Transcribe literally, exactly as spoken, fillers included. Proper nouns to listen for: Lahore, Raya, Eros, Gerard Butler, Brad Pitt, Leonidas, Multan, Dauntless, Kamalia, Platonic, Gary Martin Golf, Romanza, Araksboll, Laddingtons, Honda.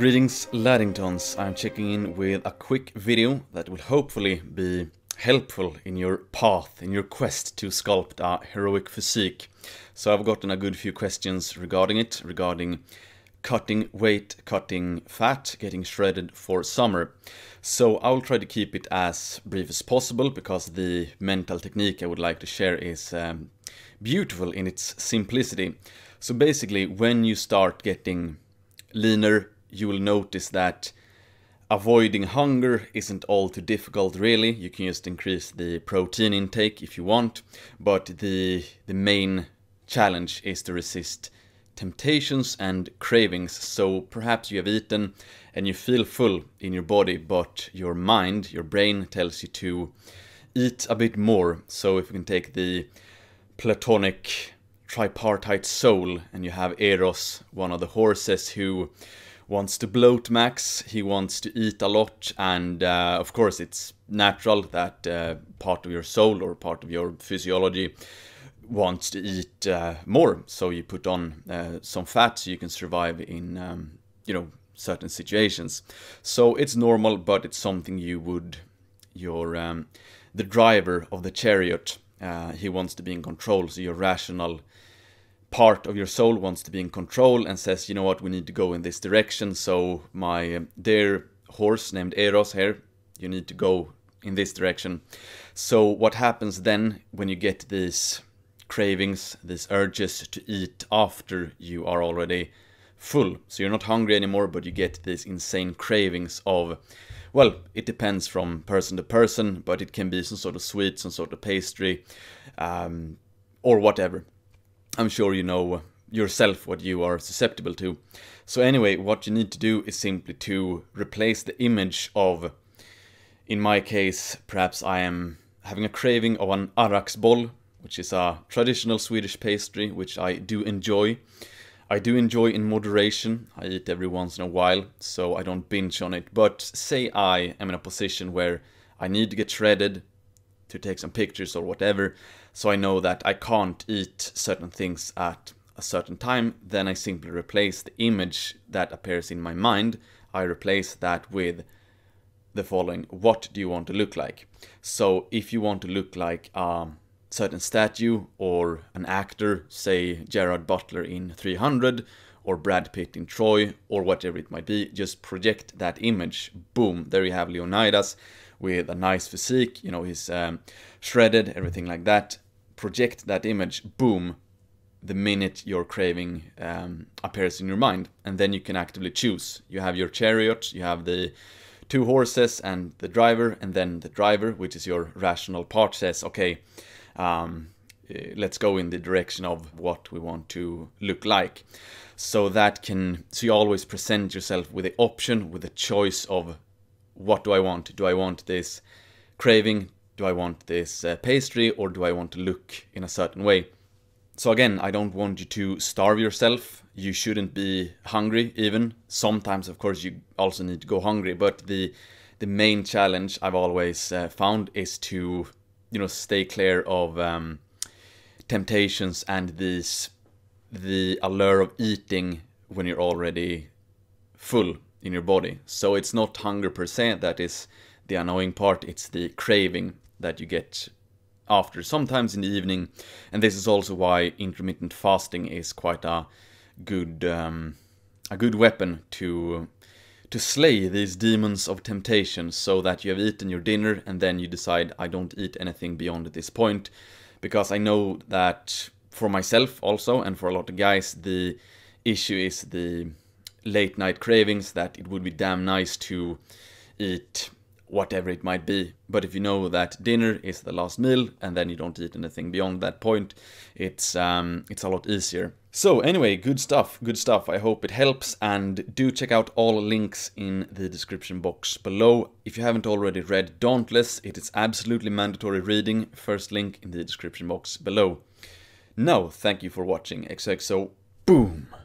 Greetings, Laddingtons. I'm checking in with a quick video that will hopefully be helpful in your path, in your quest to sculpt a heroic physique. So I've gotten a good few questions regarding it, regarding cutting weight, cutting fat, getting shredded for summer. So I'll try to keep it as brief as possible because the mental technique I would like to share is um, beautiful in its simplicity. So basically, when you start getting leaner, you will notice that avoiding hunger isn't all too difficult really. You can just increase the protein intake if you want, but the, the main challenge is to resist temptations and cravings. So perhaps you have eaten and you feel full in your body, but your mind, your brain tells you to eat a bit more. So if you can take the Platonic tripartite soul and you have Eros, one of the horses, who wants to bloat max, he wants to eat a lot, and uh, of course it's natural that uh, part of your soul or part of your physiology wants to eat uh, more, so you put on uh, some fat so you can survive in um, you know, certain situations. So it's normal, but it's something you would your um, the driver of the chariot, uh, he wants to be in control, so your rational part of your soul wants to be in control and says, you know what, we need to go in this direction, so my dear horse named Eros here, you need to go in this direction. So what happens then when you get these cravings, these urges to eat after you are already full? So you're not hungry anymore, but you get these insane cravings of, well, it depends from person to person, but it can be some sort of sweet, some sort of pastry, um, or whatever. I'm sure you know yourself what you are susceptible to. So anyway, what you need to do is simply to replace the image of, in my case, perhaps I am having a craving of an Araksboll, which is a traditional Swedish pastry, which I do enjoy. I do enjoy in moderation. I eat every once in a while, so I don't binge on it. But say I am in a position where I need to get shredded, to take some pictures or whatever, so I know that I can't eat certain things at a certain time, then I simply replace the image that appears in my mind. I replace that with the following: what do you want to look like? So if you want to look like a certain statue or an actor, say Gerard Butler in three hundred or Brad Pitt in Troy or whatever it might be, just project that image. Boom, there you have Leonidas with a nice physique, you know, he's um, shredded, everything like that. Project that image, boom, the minute your craving um, appears in your mind, and then you can actively choose. You have your chariot, you have the two horses and the driver, and then the driver, which is your rational part, says, okay, um, let's go in the direction of what we want to look like. So that can, so you always present yourself with the option, with the choice of, what do I want? Do I want this craving? Do I want this uh, pastry? Or do I want to look in a certain way? So again, I don't want you to starve yourself. You shouldn't be hungry even. Sometimes, of course, you also need to go hungry. But the the main challenge I've always uh, found is to, you know, stay clear of um, temptations and these the allure of eating when you're already full in your body. So it's not hunger per se that is the annoying part, it's the craving that you get after, sometimes in the evening. And this is also why intermittent fasting is quite a good um, a good weapon to to slay these demons of temptation, so that you have eaten your dinner and then you decide, I don't eat anything beyond this point. Because I know that for myself also, and for a lot of guys, the issue is the late night cravings, that it would be damn nice to eat whatever it might be. But if you know that dinner is the last meal and then you don't eat anything beyond that point, it's um, it's a lot easier. So anyway, good stuff, good stuff. I hope it helps, and do check out all links in the description box below. If you haven't already read Dauntless, it is absolutely mandatory reading. First link in the description box below. Now, thank you for watching. X X O, boom!